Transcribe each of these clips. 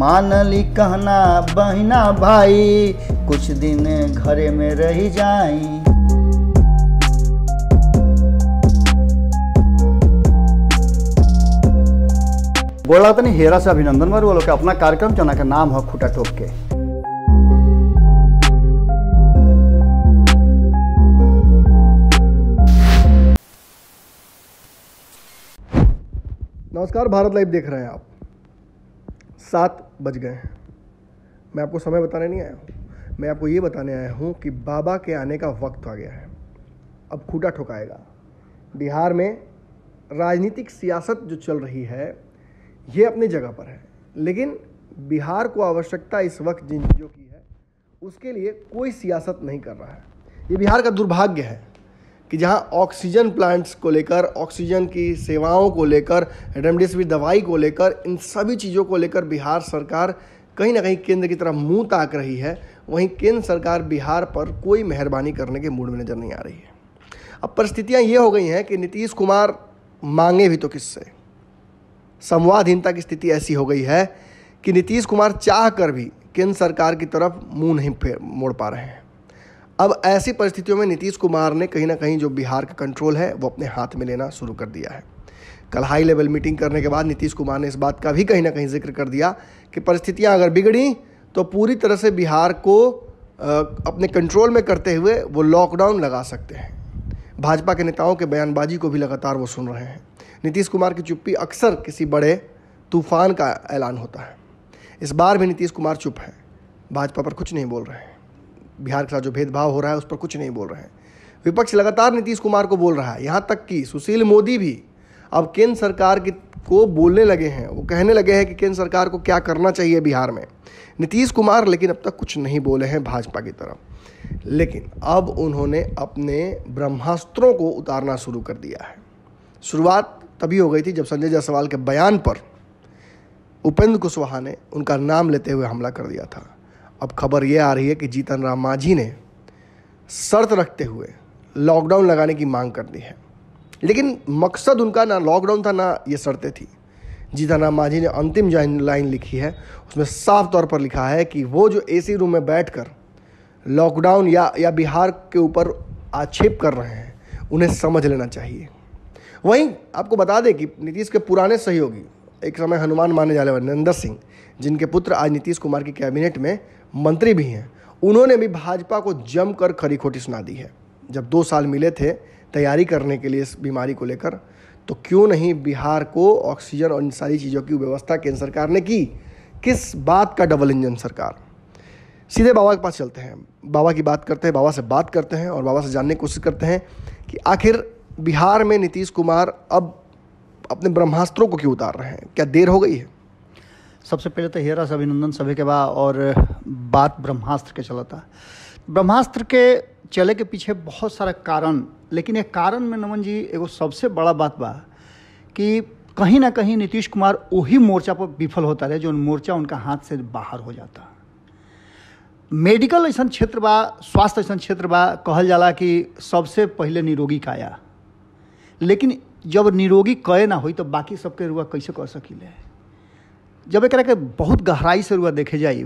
मान ली कहना बहिना भाई, कुछ दिन घरे में रह जाई। बोला तनी हेरा से अभिनंदन बार बोलो के अपना कार्यक्रम जना के नाम है खूँटा ठोक के। नमस्कार भारत लाइव देख रहे हैं आप। 7 बज गए हैं। मैं आपको समय बताने नहीं आया हूँ, मैं आपको ये बताने आया हूँ कि बाबा के आने का वक्त आ गया है। अब खूँटा ठोकाएगा। बिहार में राजनीतिक सियासत जो चल रही है ये अपनी जगह पर है, लेकिन बिहार को आवश्यकता इस वक्त जिन चीज़ों की है उसके लिए कोई सियासत नहीं कर रहा है। ये बिहार का दुर्भाग्य है कि जहाँ ऑक्सीजन प्लांट्स को लेकर, ऑक्सीजन की सेवाओं को लेकर, रेमडेसिविर दवाई को लेकर, इन सभी चीज़ों को लेकर बिहार सरकार कहीं ना कहीं केंद्र की तरफ मुंह ताक रही है, वहीं केंद्र सरकार बिहार पर कोई मेहरबानी करने के मूड में नज़र नहीं आ रही है। अब परिस्थितियाँ ये हो गई हैं कि नीतीश कुमार मांगे भी तो किससे। संवादहीनता की स्थिति ऐसी हो गई है कि नीतीश कुमार चाह कर भी केंद्र सरकार की तरफ मुँह नहीं मोड़ पा रहे हैं। अब ऐसी परिस्थितियों में नीतीश कुमार ने कहीं ना कहीं जो बिहार का कंट्रोल है वो अपने हाथ में लेना शुरू कर दिया है। कल हाई लेवल मीटिंग करने के बाद नीतीश कुमार ने इस बात का भी कहीं ना कहीं जिक्र कर दिया कि परिस्थितियां अगर बिगड़ी तो पूरी तरह से बिहार को अपने कंट्रोल में करते हुए वो लॉकडाउन लगा सकते हैं। भाजपा के नेताओं के बयानबाजी को भी लगातार वो सुन रहे हैं। नीतीश कुमार की चुप्पी अक्सर किसी बड़े तूफान का ऐलान होता है। इस बार भी नीतीश कुमार चुप हैं, भाजपा पर कुछ नहीं बोल रहे हैं, बिहार के साथ जो भेदभाव हो रहा है उस पर कुछ नहीं बोल रहे हैं। विपक्ष लगातार नीतीश कुमार को बोल रहा है, यहाँ तक कि सुशील मोदी भी अब केंद्र सरकार को बोलने लगे हैं। वो कहने लगे हैं कि केंद्र सरकार को क्या करना चाहिए बिहार में। नीतीश कुमार लेकिन अब तक कुछ नहीं बोले हैं भाजपा की तरफ, लेकिन अब उन्होंने अपने ब्रह्मास्त्रों को उतारना शुरू कर दिया है। शुरुआत तभी हो गई थी जब संजय जायसवाल के बयान पर उपेंद्र कुशवाहा ने उनका नाम लेते हुए हमला कर दिया था। अब खबर ये आ रही है कि जीतन राम मांझी ने शर्त रखते हुए लॉकडाउन लगाने की मांग कर दी है, लेकिन मकसद उनका ना लॉकडाउन था ना ये शर्तें थी। जीतन राम मांझी ने अंतिम लाइन लिखी है, उसमें साफ तौर पर लिखा है कि वो जो एसी रूम में बैठकर लॉकडाउन या बिहार के ऊपर आक्षेप कर रहे हैं उन्हें समझ लेना चाहिए। वहीं आपको बता दें कि नीतीश के पुराने सहयोगी, एक समय हनुमान माने जाने वाले नरेंद्र सिंह, जिनके पुत्र आज नीतीश कुमार की कैबिनेट में मंत्री भी हैं, उन्होंने भी भाजपा को जमकर खरी खोटी सुना दी है। जब 2 साल मिले थे तैयारी करने के लिए इस बीमारी को लेकर, तो क्यों नहीं बिहार को ऑक्सीजन और इन सारी चीज़ों की व्यवस्था केंद्र सरकार ने की। किस बात का डबल इंजन सरकार। सीधे बाबा के पास चलते हैं, बाबा की बात करते हैं, बाबा से बात करते हैं और बाबा से जानने की कोशिश करते हैं कि आखिर बिहार में नीतीश कुमार अब अपने ब्रह्मास्त्रों को क्यों उतार रहे हैं, क्या देर हो गई है। सबसे पहले तो हेरा से अभिनंदन सभी के बा, और बात ब्रह्मास्त्र के चला था। ब्रह्मास्त्र के चले के पीछे बहुत सारा कारण, लेकिन एक कारण में नमन जी एगो सबसे बड़ा बात बा कि कहीं ना कहीं नीतीश कुमार वही मोर्चा पर विफल होता रहे जो मोर्चा उनका हाथ से बाहर हो जाता। मेडिकल ऐसा क्षेत्र बा, स्वास्थ्य ऐसा क्षेत्र बा, कहल जाला कि सबसे पहले निरोगी काया, लेकिन जब निरोगी कहे ना हुई तो बाकी सबके रुआ कैसे कर सकीले। जब एक के बहुत गहराई से रुआ देखे जाए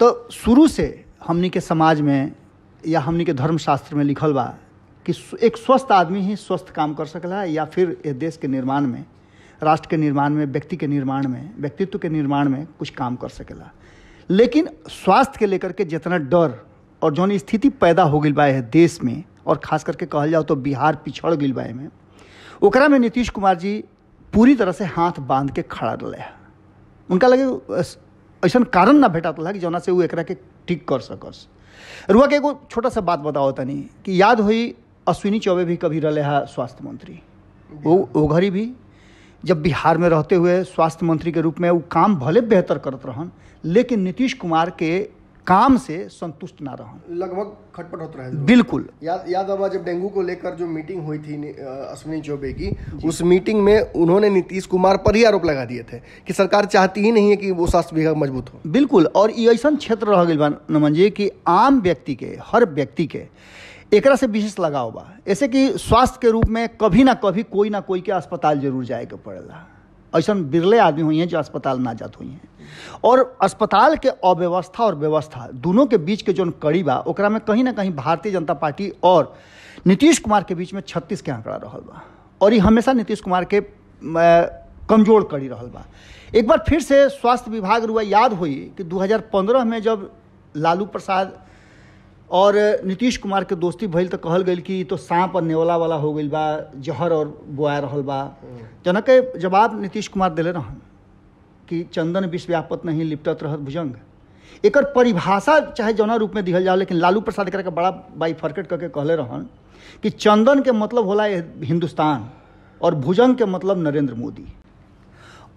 तो शुरू से हमनी के समाज में या हमनी के धर्मशास्त्र में लिखल बा कि एक स्वस्थ आदमी ही स्वस्थ काम कर सकला, या फिर ये देश के निर्माण में, राष्ट्र के निर्माण में, व्यक्ति के निर्माण में, व्यक्तित्व के निर्माण में कुछ काम कर सकेला। लेकिन स्वास्थ्य के लेकर के जितना डर और जौन स्थिति पैदा हो गई बा देश में, और खास करके कहल जाओ तो बिहार पिछड़ गई बा में, ओकरा में नीतीश कुमार जी पूरी तरह से हाथ बांध के खड़ा रहे। उनका लगे ऐसा कारण ना भेटा था कि जौना से वो एकरा के ठीक कर सकस। रुआ के एगो छोटा सा बात बताओ तनी कि याद हुई अश्विनी चौबे भी कभी रहे है स्वास्थ्य मंत्री, वो घड़ी भी जब बिहार में रहते हुए स्वास्थ्य मंत्री के रूप में वो काम भले बेहतर करत रहन, लेकिन नीतीश कुमार के काम से संतुष्ट ना रहन, लगभग खटपट होता रहा। बिल्कुल याद आवा जब डेंगू को लेकर जो मीटिंग हुई थी अश्विनी चौबे की, उस मीटिंग में उन्होंने नीतीश कुमार पर ही आरोप लगा दिए थे कि सरकार चाहती ही नहीं है कि वो स्वास्थ्य विभाग मजबूत हो। बिल्कुल, और ये ऐसा क्षेत्र रह गई नमन जी कि आम व्यक्ति के, हर व्यक्ति के एकरा से विशेष लगाव बा। ऐसे कि स्वास्थ्य के रूप में कभी ना कभी कोई ना कोई के अस्पताल जरूर जाए के पड़ेला, ऐसा बिरले आदमी हुई हैं जो अस्पताल ना जात हुई हैं। और अस्पताल के अव्यवस्था और व्यवस्था दोनों के बीच के जो कड़ी बा ओकरा में कहीं ना कहीं भारतीय जनता पार्टी और नीतीश कुमार के बीच में 36 के आंकड़ा रहल बा और ये हमेशा नीतीश कुमार के कमजोर कड़ी रहल बा। एक बार फिर से स्वास्थ्य विभाग रुआ याद हुई कि 2015 में जब लालू प्रसाद और नीतीश कुमार के दोस्ती भइल तो कहल गई कि तो सांप और नेवला वाला हो गई बा, जहर और बोआ रहल बा। जनक के जवाब नीतीश कुमार दिले रहन कि चंदन विष व्यापत नहीं लिपटत रहत भुजंग। एकर परिभाषा चाहे जौना रूप में दिहल जाओ, लेकिन लालू प्रसाद एकरा के बड़ा बाइफरकेट करके कहले रहन कि चंदन के मतलब होला हिंदुस्तान और भुजंग के मतलब नरेंद्र मोदी।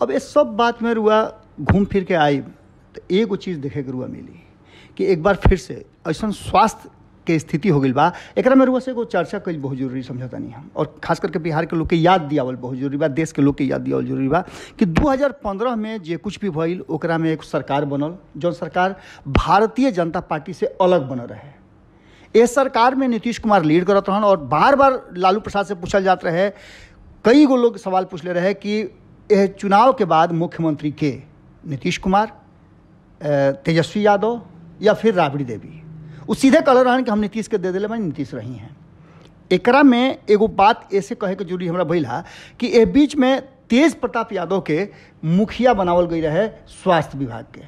अब ये सब बात में रुआ घूम फिर के आई तो एगो चीज़ देखे के रुआ मिली कि एक बार फिर से ऐसा स्वास्थ्य के स्थिति हो गई बा। एक में रुआ से एगो चर्चा कल बहुत जरूरी समझता नहीं हम, और खास करके बिहार के लोग के याद दियावल बहुत जरूरी बा, देश के लोग के याद दियावल जरूरी बा कि 2015 में जे कुछ भी भइल ओकरा में एक सरकार बनल जौन सरकार भारतीय जनता पार्टी से अलग बनल रहे। इस सरकार में नीतीश कुमार लीड करत रहन और बार बार लालू प्रसाद से पूछल जात रहे, कई गो लोग सवाल पूछले रहे कि यह चुनाव के बाद मुख्यमंत्री के नीतीश कुमार, तेजस्वी यादव या फिर राबड़ी देवी। वो सीधे कहल रहन कि हम नीतीश के दे दिले भाई, नीतीश रही हैं। एकरा में एगो बात ऐसे कहे के जरूरी हमरा भइल हा कि ए बीच में तेज प्रताप यादव के मुखिया बनावल गई रहे स्वास्थ्य विभाग के,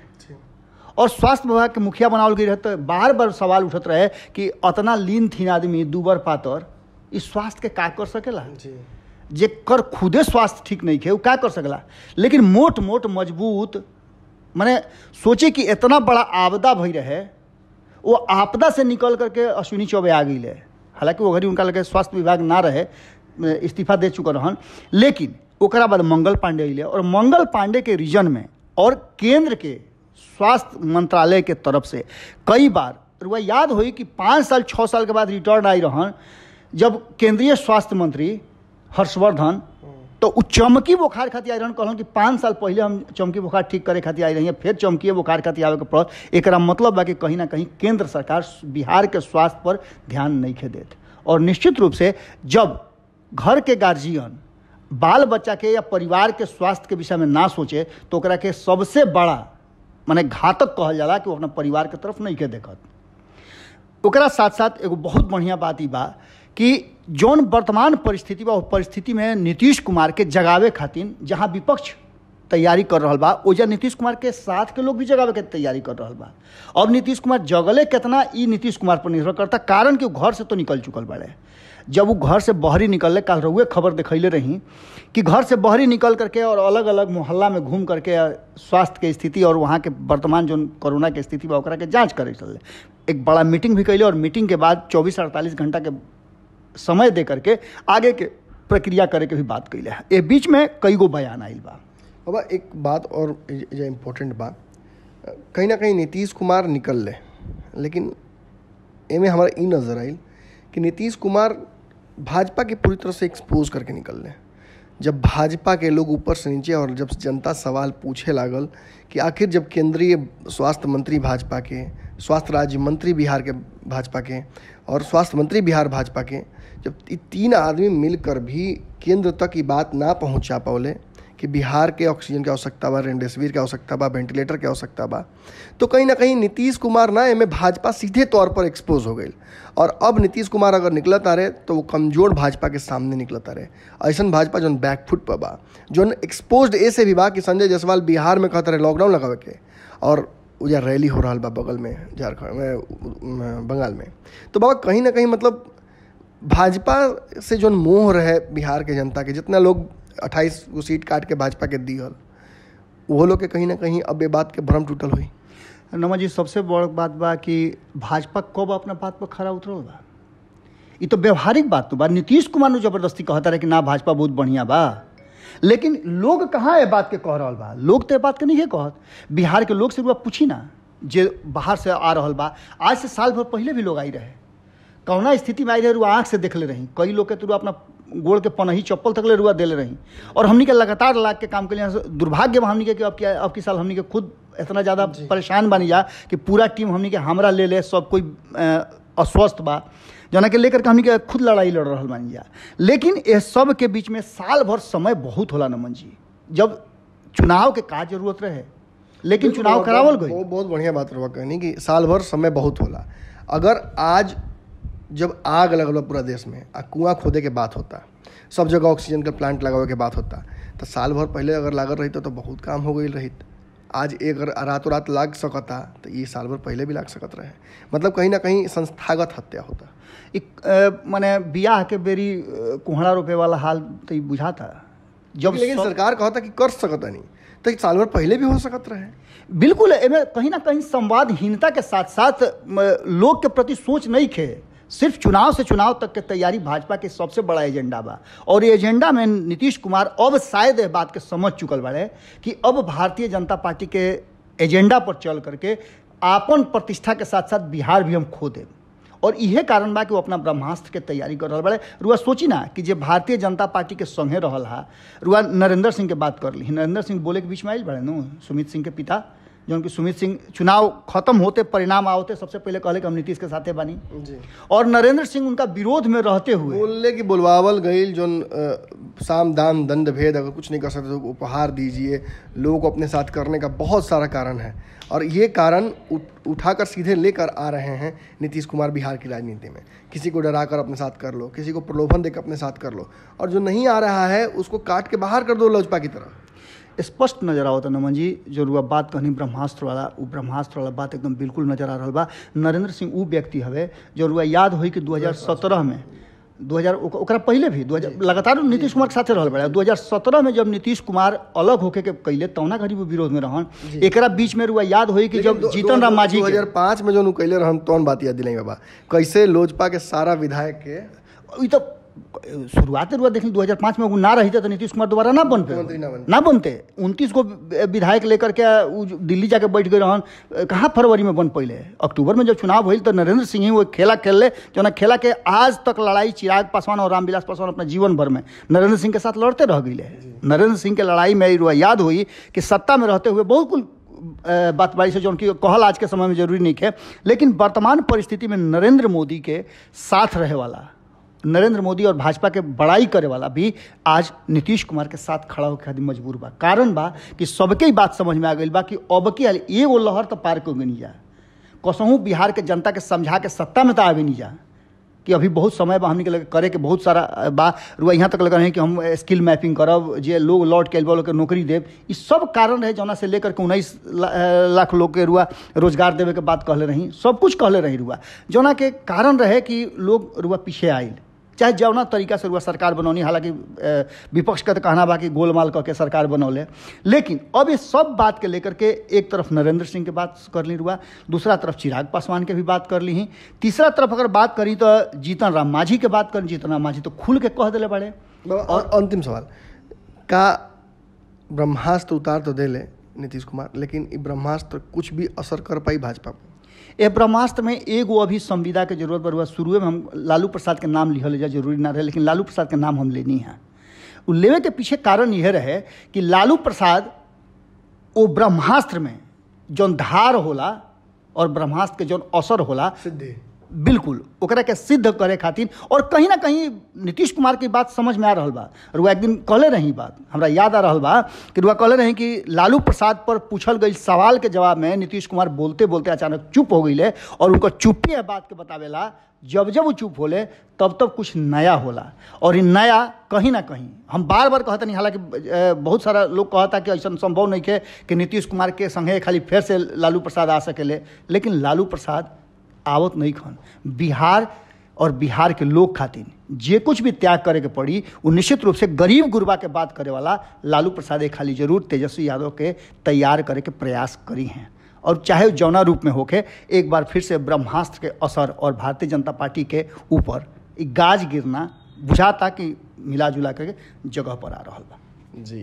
और स्वास्थ्य विभाग के मुखिया बनावल गई रहे तो बार बार सवाल उठत रहे कि अतना लीन थीन आदमी दूबर पातर इस स्वास्थ्य के का कर सकेला जे कर खुदे स्वास्थ्य ठीक नहीं है वो क्या कर सकला। लेकिन मोट मोट मजबूत माने सोचे कि इतना बड़ा आपदा भई रहे, वो आपदा से निकल करके अश्विनी चौबे आ गई है। हालांकि वो घड़ी उनका लगे स्वास्थ्य विभाग ना रहे, इस्तीफा दे चुका रहन, लेकिन ओकरा बाद मंगल पांडे अइले और मंगल पांडे के रीजन में और केंद्र के स्वास्थ्य मंत्रालय के तरफ से कई बार रुआ याद हुई कि 5 साल 6 साल के बाद रिटर्न आई रहन जब केंद्रीय स्वास्थ्य मंत्री हर्षवर्धन तो उ चमकी बुखार खातिर आई रहन, कहलन कि 5 साल पहले हम चमकी बुखार ठीक करे खातिर आई रही हैं, फिर चमकी बुखार खातिर आवे के पड़त। एकरा मतलब बा कि कहीं ना कहीं केंद्र सरकार बिहार के स्वास्थ्य पर ध्यान नहीं के देत। और निश्चित रूप से जब घर के गार्जियन बाल बच्चा के या परिवार के स्वास्थ्य के विषय में ना सोचे तो ओकरा के सबसे बड़ा माने घातक कहल जाला कि वो अपना परिवार के तरफ नहीं के देखत। ओकरा साथ साथ एगो बहुत बढ़िया बात ई बा कि जौन वर्तमान परिस्थिति बा परिस्थिति में नीतीश कुमार के जगावे खातिर जहाँ विपक्ष तैयारी कर रहल बा ओजा नीतीश कुमार के साथ के लोग भी जगावे के तैयारी कर रहल बा। अब नीतीश कुमार जगले कितना ई नीतीश कुमार पर निर्भर करता, कारण कि वो घर से तो निकल चुकल बाड़े। जब वो घर से बहरी निकलले, काल रहुए खबर देखैले रही कि घर से बहरी निकल करके और अलग अलग मोहल्ला में घूम करके स्वास्थ्य के स्थिति और वहाँ के वर्तमान जो कोरोना के स्थिति बा ओकरा के जाँच करे चलले। एक बड़ा मीटिंग भी कैले और मीटिंग के बाद 24-48 घंटा के समय दे करके आगे के प्रक्रिया करे के भी बात कैले है। ए बीच में कई गो बयान आइल बा। अब एक बात और जो इम्पोर्टेंट बा, कहीं ना कहीं नीतीश कुमार निकल ले, लेकिन एमे हमारा ई नज़र आइल कि नीतीश कुमार भाजपा के पूरी तरह से एक्सपोज करके निकल ले। जब भाजपा के लोग ऊपर से नीचे और जब जनता सवाल पूछे लागल कि आखिर जब केंद्रीय स्वास्थ्य मंत्री भाजपा के, स्वास्थ्य राज्य मंत्री बिहार के भाजपा के और स्वास्थ्य मंत्री बिहार भाजपा के, जब तीन आदमी मिलकर भी केंद्र तक ये बात ना पहुंचा पाओले कि बिहार के ऑक्सीजन की आवश्यकता बा, रेमडेसिविर की आवश्यकता बा, वेंटिलेटर की आवश्यकता बा, तो कहीं ना कहीं नीतीश कुमार ना एमे भाजपा सीधे तौर पर एक्सपोज हो गई। और अब नीतीश कुमार अगर निकलत आ रहे तो वो कमजोर भाजपा के सामने निकलत आ रहे, ऐसन भाजपा जौन बैकफुट पर बा, जौन एक्सपोज ऐसे भी बा कि संजय जायसवाल बिहार में कहते रहे लॉकडाउन लगावे के और उजा रैली हो रहा बा बगल में झारखंड में बंगाल में। तो बाबा कहीं ना कहीं मतलब भाजपा से जौन मोह रहे बिहार के जनता के, जितना लोग 28 वो सीट काट के भाजपा के दिहल, वो लोग के कहीं ना कहीं अब ये बात के भ्रम टूटल हुई। नमा जी सबसे बड़ बात बा कि भाजपा कब अपना बात पर खड़ा उतरल बा, ये तो व्यवहारिक बात तो बा। नीतीश कुमार जबरदस्ती कहता रहे कि ना भाजपा बहुत बढ़िया बा, लेकिन लोग कहाँ ये बात के कह रहल बा? लोग तो ये बात के नहीं है कहत। बिहार के लोग से रुआ पूछी ना जे बाहर से आ रहल बा, आज से साल भर पहले भी लोग आई रहे, कौना स्थिति में आई रहे रुआ आँख से देखले रही, कई लोग के तो रुआ अपना गोड़ के पनही चप्पल तक ले रुआ देले रही। और हमनी के लगातार लाग के काम के लिए दुर्भाग्य हमनी के अब की साल हमनी के खुद इतना ज़्यादा परेशान बनी जा कि पूरा टीम हमनी के हमरा ले ले, सब कोई अस्वस्थ बा, जना के लेकर के हमनी के खुद लड़ाई लड़ रहल बानी जा। लेकिन यह सब के बीच में साल भर समय बहुत होला नमन जी, जब चुनाव के का जरूरत रहे, लेकिन चुनाव करावल गई। वो बहुत बढ़िया बात रहा कहनी कि साल भर समय बहुत होला। अगर आज जब आग लगल पूरा देश में आ कुआँ खोदे के बात होता, सब जगह ऑक्सीजन का प्लांट लगावे के बात होता, तो साल भर पहले अगर लागल रही तो बहुत काम हो गई रही। आज एक रातों रात लाग सकता तो ये साल भर पहले भी लाग सकत रहे। मतलब कहीं ना कहीं संस्थागत हत्या होता। एक माने बियाह के बेरी कोहड़ा रोपे वाला हाल तो बुझाता जब, लेकिन सरकार कहता कि कर सकता नहीं तो साल भर पहले भी हो सकत रहे। बिल्कुल, एमे कहीं ना कहीं संवादहीनता के साथ साथ लोग के प्रति सोच नहीं खे। सिर्फ चुनाव से चुनाव तक के तैयारी भाजपा के सबसे बड़ा एजेंडा बा, और ये एजेंडा में नीतीश कुमार अब शायद इस बात के समझ चुकल बाड़े कि अब भारतीय जनता पार्टी के एजेंडा पर चल करके आपन प्रतिष्ठा के साथ साथ बिहार भी हम खो दें, और इहे कारण बा कि वो अपना ब्रह्मास्त्र के तैयारी कर रहा बड़े। रुआ सोची ना कि जे भारतीय जनता पार्टी के संगे रहल हा, रुआ नरेंद्र सिंह के बात कर ली। नरेंद्र सिंह बोले के बीच में आयल बड़े न, सुमित सिंह के पिता, जौन कि सुमित सिंह चुनाव खत्म होते परिणाम आओते सबसे पहले कहले कि हम नीतीश के साथे बानी जी। और नरेंद्र सिंह उनका विरोध में रहते हुए बोले कि बुलवावल गईल जौन साम दाम दंड भेद, अगर कुछ नहीं कर सकते तो उपहार दीजिए, लोगों को अपने साथ करने का बहुत सारा कारण है, और ये कारण उठाकर सीधे लेकर आ रहे हैं नीतीश कुमार बिहार की राजनीति में। किसी को डरा कर अपने साथ कर लो, किसी को प्रलोभन देकर अपने साथ कर लो, और जो नहीं आ रहा है उसको काट के बाहर कर दो लोजपा की तरह। स्पष्ट नजर आवता नमन जी जो रुआ बात कहनी ब्रह्मास्त्र वाला, वो ब्रह्मास्त्र वाला बात एकदम बिल्कुल नजर आ रहा बा। नरेंद्र सिंह वो व्यक्ति हवे जो रुआ याद होई कि 2017 में 2000 ओकरा पहले भी 2000 लगातार नीतीश कुमार के साथे रहल बड़ा। 2017 में जब नीतीश कुमार अलग होके के कैले तौना घड़ी वो विरोध में रहन, एकरा बीच में रुआ याद होई कि जब जीतन राम मांझी 2005 में जो कैले रहन तौन बात याद दिलाई बाबा, कैसे लोजपा के सारा विधायक के तो शुरुआत रुआ देखिए 2005 में वो ना रही तो नीतीश कुमार दोबारा ना बन पे ना बनते। 29 को विधायक लेकर के दिल्ली जाके बैठ गए रहन, कहाँ फरवरी में बन पैले, अक्टूबर में जब चुनाव हुई तो नरेंद्र सिंह ही वो खेला खेल ले जो ना खेला के आज तक लड़ाई चिराग पासवान और रामबिलास पासवान अपना जीवन भर में नरेंद्र सिंह के साथ लड़ते रह गए। नरेंद्र सिंह के लड़ाई में रुआ याद हुई कि सत्ता में रहते हुए बहुत बात बारी से जो उनकी कहल आज के समय में जरूरी नहीं है, लेकिन वर्तमान परिस्थिति में नरेंद्र मोदी के साथ रहे वाला, नरेंद्र मोदी और भाजपा के बड़ाई करे वाला भी आज नीतीश कुमार के साथ खड़ा होकर खातिर मजबूर बा। कारण बा कि सबके ही बात समझ में आ गई बा कि अब की एगो लहर तो पार को नहीं जा, कसहूँ बिहार के जनता के समझा के सत्ता में तो आगे नहीं जा कि अभी बहुत समय बा, हमने के करे के बहुत सारा बा। रुआ यहाँ तक लग रहे हैं कि हम स्किल मैपिंग करब, जे लोग लौट के लोग के नौकरी देव, ये सब कारण रहे जौना से लेकर के 19 लाख लोग के रुआ रोजगार देवे के बात कहले रही, सब कुछ कहले रही रुआ, जौना के कारण रहे कि लोग रुआ पीछे आयल चाहे जौना तरीका से रुआ सरकार बनौनी। हालांकि विपक्ष का तो कहना बा कि गोलमाल कह के सरकार बनौले, लेकिन अब ये सब बात के लेकर के एक तरफ नरेंद्र सिंह के बात कर ली रुआ, दूसरा तरफ चिराग पासवान के भी बात कर ली, तीसरा तरफ अगर बात करी तो जीतन राम मांझी के बात करी, जीतन राम मांझी तो खुल के कह दिले बड़े। और अंतिम सवाल का ब्रह्मास्त्र उतार तो दे ले नीतीश कुमार, लेकिन ये ब्रह्मास्त्र कुछ भी असर कर पाई भाजपा पर? ए ब्रह्मास्त्र में एगो अभी संविदा के जरूरत पर हुआ। शुरू में हम लालू प्रसाद के नाम लिहल जा जरूरी ना रहे, लेकिन लालू प्रसाद के नाम हम लेनी है। उ लेवे के पीछे कारण यह रहे कि लालू प्रसाद वो ब्रह्मास्त्र में जौन धार होला और ब्रह्मास्त्र के जौन असर होला सिद्धि, बिल्कुल ओकरा के सिद्ध करे खातिर। और कहीं ना कहीं नीतीश कुमार की बात समझ में आ रहा बा। रुआ एक दिन कहले रही बात हमरा याद आ रहा बा कि रुआ कहले रही कि लालू प्रसाद पर पूछल गई सवाल के जवाब में नीतीश कुमार बोलते बोलते अचानक चुप हो गई, और उनका चुप्पी है बात के बतावेला, जब जब वो चुप होले तब तब कुछ नया होला। और ये नया कहीं ना कहीं हम बार बार कहते नहीं, हालांकि बहुत सारा लोग कहता कि ऐसा संभव नहीं है कि नीतीश कुमार के संगे खाली फिर से लालू प्रसाद आ सकेले, लेकिन लालू प्रसाद आवत नहीं खन। बिहार और बिहार के लोग खातिर जे कुछ भी त्याग करे के पड़ी वो निश्चित रूप से गरीब गुरबा के बात करे वाला लालू प्रसाद खाली जरूर तेजस्वी यादव के तैयार करे के प्रयास करी हैं, और चाहे जौना रूप में होके एक बार फिर से ब्रह्मास्त्र के असर और भारतीय जनता पार्टी के ऊपर गाज गिरना बुझाता कि मिला जुला करके जगह पर आ रहा बा जी।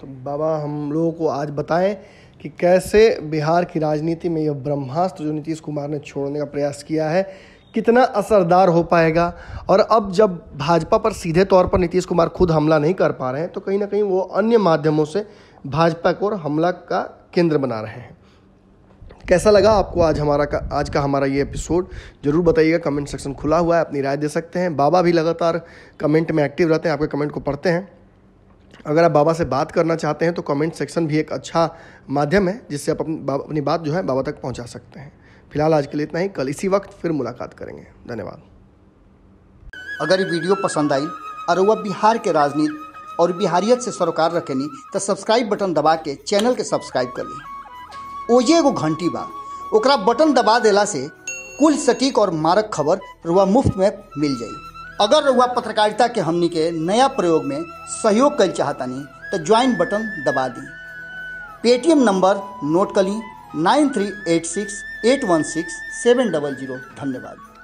तो बाबा हम लोगों को आज बताएं कि कैसे बिहार की राजनीति में यह ब्रह्मास्त्र जो नीतीश कुमार ने छोड़ने का प्रयास किया है कितना असरदार हो पाएगा, और अब जब भाजपा पर सीधे तौर पर नीतीश कुमार खुद हमला नहीं कर पा रहे हैं तो कहीं ना कहीं वो अन्य माध्यमों से भाजपा को हमला का केंद्र बना रहे हैं। कैसा लगा आपको आज का हमारा ये एपिसोड जरूर बताइएगा। कमेंट सेक्शन खुला हुआ है, अपनी राय दे सकते हैं। बाबा भी लगातार कमेंट में एक्टिव रहते हैं, आपके कमेंट को पढ़ते हैं, अगर आप बाबा से बात करना चाहते हैं तो कमेंट सेक्शन भी एक अच्छा माध्यम है जिससे आप अपनी बात जो है बाबा तक पहुंचा सकते हैं। फिलहाल आज के लिए इतना ही, कल इसी वक्त फिर मुलाकात करेंगे। धन्यवाद। अगर ये वीडियो पसंद आई और वह बिहार के राजनीति और बिहारियत से सरोकार रखेनी तो सब्सक्राइब बटन दबा के चैनल के सब्सक्राइब कर ली। ओजे एगो घंटी बा, ओकरा बटन दबा देला से कुल सटीक और मारक खबर रुआ मुफ्त में मिल जाई। अगर रुआ पत्रकारिता के हमनी के नया प्रयोग में सहयोग कर चाहतनी तो ज्वाइन बटन दबा दी। पेटीएम नंबर नोट कर ली 9386816700। धन्यवाद।